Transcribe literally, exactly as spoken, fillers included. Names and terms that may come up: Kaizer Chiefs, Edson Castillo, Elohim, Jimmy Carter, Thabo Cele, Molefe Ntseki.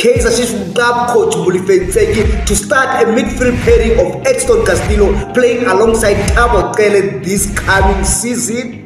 Kaizer Chiefs club coach Molefe Ntseki to start a midfield pairing of Edson Castillo playing alongside Thabo Cele this coming season.